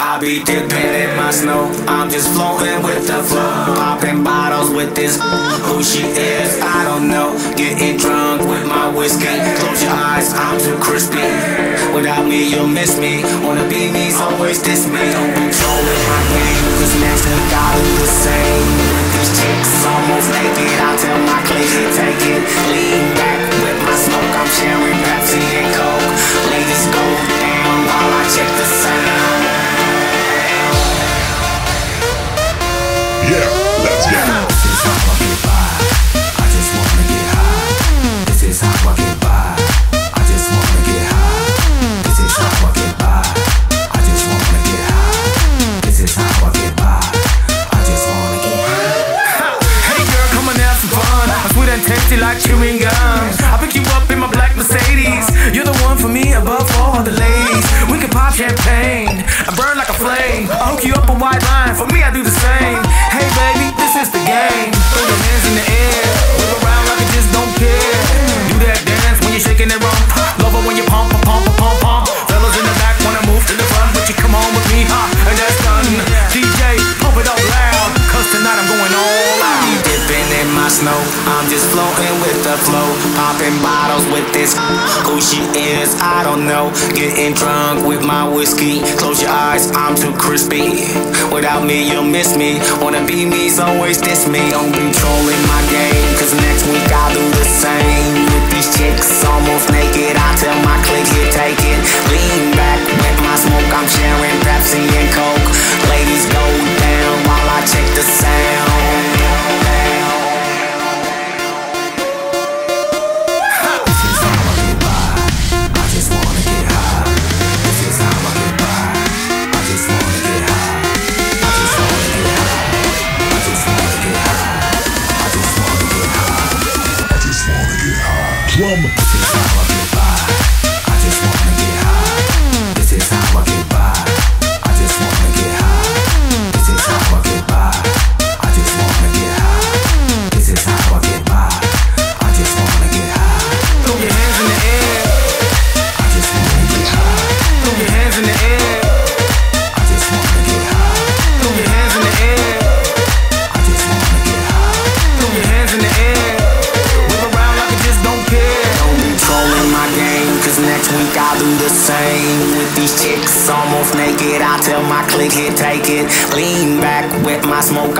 I be dipping in my snow, I'm just floating with the flow. Popping bottles with this, who she is, I don't know. Getting drunk with my whiskey, close your eyes, I'm too crispy. Without me, you'll miss me, wanna be me, always diss me. Don't be trolling my game, cause next to God is the same. These chicks almost naked, I tell my clique, take it, lean back with my smoke. I'm sharing Pepsi and Coke, ladies go down while I check the sound. Yeah, let's get it. This is how I get by. I just wanna get high. This is how I get by. I just wanna get high. This is how I get by. I just wanna get high. This is how I get by. I just wanna get high. Hey girl, come on, have some fun. I'm sweet and tasty like chewing gum. I'll pick you up in my black Mercedes. You're the one for me above all the ladies. We can pop champagne. I burn like a flame. I'll hook you up a white line. For me, I do the same. Hey baby, this is the game. Throw your hands in the air, move around like you just don't care. Do that dance when you're shaking it wrong. Love it when you pump, pump, pump, pump. Fellas in the back wanna move to the front, but you come on with me, huh? And that's done. DJ, pump it up loud, cause tonight I'm going all out. You dipping in my snow, I'm just floating with the flow. Popping bottles with this, who she is, I don't know. Getting drunk with my whiskey, close your eyes, I'm too crispy. Without me, you'll miss me. Wanna be me's always diss me. Don't be trolling my game, cause next week I'll do the same. With these chicks almost naked, I tell my clique, you take it. Lean back with my smoke, I'm sharing Pepsi and Coke. Ladies go down while I check the sound.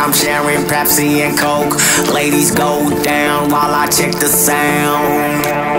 I'm sharing Pepsi and Coke. Ladies go down while I check the sound.